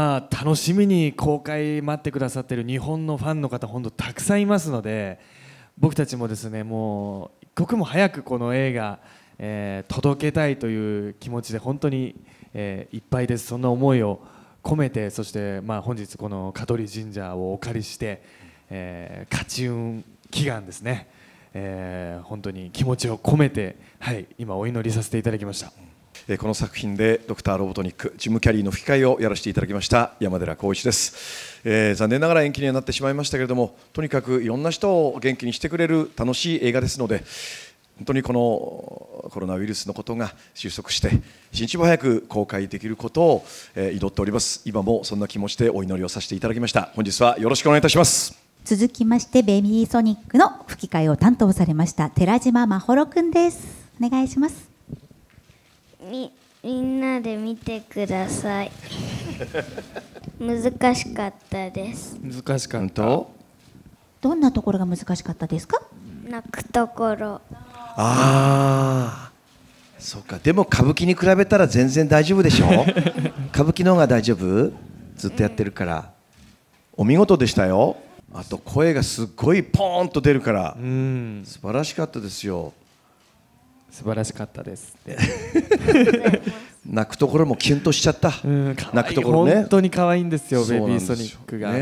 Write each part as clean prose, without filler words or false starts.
今楽しみに公開待ってくださってる日本のファンの方本当たくさんいますので、僕たちもですね、もう一刻も早くこの映画、届けたいという気持ちで本当に、いっぱいです。そんな思いを込めて、そして、本日この香取神社をお借りして、勝ち運祈願ですね、本当に気持ちを込めて、今お祈りさせていただきました。この作品でドクターロボトニック、ジム・キャリーの吹き替えをやらせていただきました山寺宏一です。残念ながら延期にはなってしまいましたけれども、とにかくいろんな人を元気にしてくれる楽しい映画ですので、本当にこのコロナウイルスのことが収束して一日も早く公開できることを祈っております。今もそんな気持ちでお祈りをさせていただきました。本日はよろしくお願いいたします。続きまして、ベビーソニックの吹き替えを担当されました寺島眞秀くんです。お願いします。みんなで見てください。難しかったです。難しかった。どんなところが難しかったですか？泣くところ。ああ、そうか。でも歌舞伎に比べたら全然大丈夫でしょ。歌舞伎の方が大丈夫？ずっとやってるから、お見事でしたよ。あと声がすごいポーンと出るから、素晴らしかったですよ。素晴らしかったですって。泣くところもキュンとしちゃった。泣くところね。本当に可愛いんですよ、ベビーソニックが。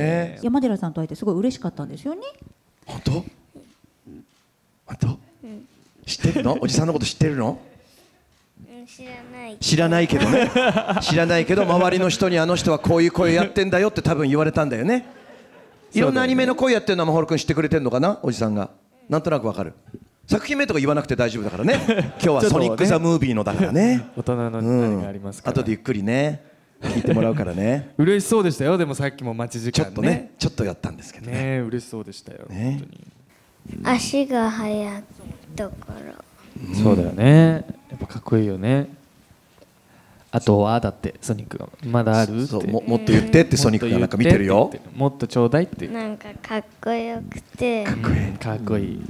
山寺さんと会えてすごい嬉しかったんですよね。本当？本当？知ってるの？おじさんのこと知ってるの？知らないけどね。知らないけど、周りの人にあの人はこういう声やってんだよって多分言われたんだよね。いろんなアニメの声やってるのはまほるくん知ってくれてるのかな、おじさんが。なんとなくわかる。作品名とか言わなくて大丈夫だからね。今日はソニック・ザ・ムービーのだからね。大人の何がありますから。後でゆっくりね、聞いてもらうからね。嬉しそうでしたよ。でもさっきも待ち時間ね。ちょっとやったんですけどね。嬉しそうでしたよ。本当に。足が速いところ。そうだよね。やっぱかっこいいよね。あとはだってソニックがまだあるって、もっと言ってってソニックがなんか見てるよ。もっとちょうだいって。なんかかっこよくて。かっこいい。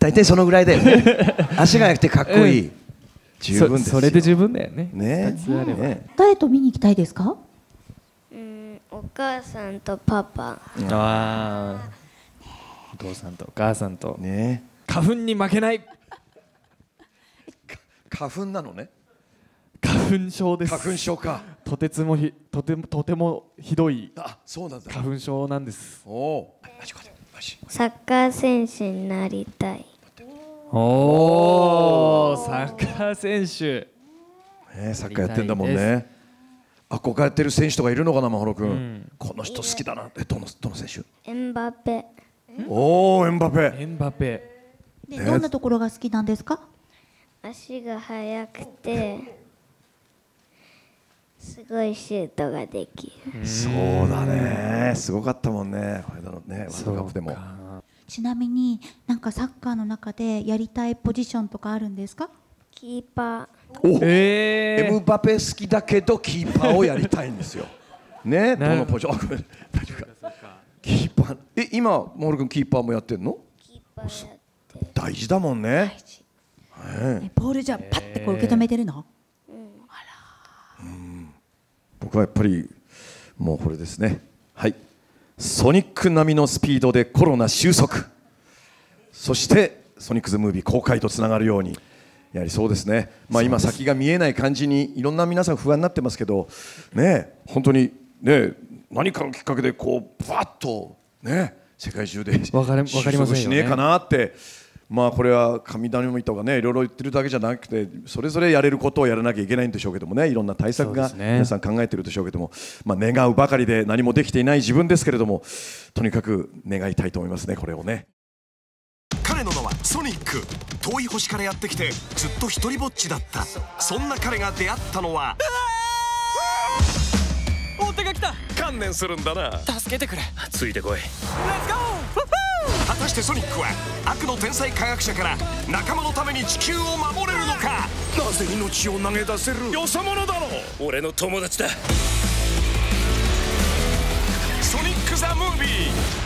大体そのぐらいだよね。足がなくてかっこいい。十分ですよ。それで十分だよね。誰と見に行きたいですか？お母さんとパパ。お父さんとお母さんと。花粉に負けない。花粉なのね。花粉症です。花粉症か。とてもひどい花粉症なんです。サッカー選手になりたい。サッカー選手。サッカーやってんだもんね。憧れてる選手とかいるのかな、眞秀君。この人好きだな。どの選手？エンバペ。エンバペ。どんなところが好きなんですか？足が速くて。すごいシュートができる。そうだね、すごかったもんね、これだろうね、ワールドカップでも。ちなみに、なんかサッカーの中でやりたいポジションとかあるんですか？キーパー。エムバペ好きだけど、キーパーをやりたいんですよ。ね、どのポジション？ごめん、大丈夫か。キーパー。今、モール君キーパーもやってんの？キーパーやって。大事だもんね。大事。ボールじゃ、パッてこう受け止めてるの？僕はやっぱりもうこれですね。はい、ソニック並みのスピードでコロナ収束、そしてソニック・ザ・ムービー公開とつながるようにやはりそうですね。今先が見えない感じにいろんな皆さん不安になってますけどね、本当にね、何かのきっかけでこうバッとね世界中で収束しねえかなって。これは神頼みとかねいろいろ言ってるだけじゃなくて、それぞれやれることをやらなきゃいけないんでしょうけどもね、いろんな対策が皆さん考えてるでしょうけども、願うばかりで何もできていない自分ですけれども、とにかく願いたいと思いますね、これをね。彼の名はソニック。遠い星からやってきてずっと一人ぼっちだった。そんな彼が出会ったのは、追手が来た。観念するんだな。助けてくれ。ついてこい。レッツゴー。果たしてソニックは悪の天才科学者から仲間のために地球を守れるのか。なぜ命を投げ出せる。よそ者だろう。俺の友達だ。ソニック・ザ・ムービー。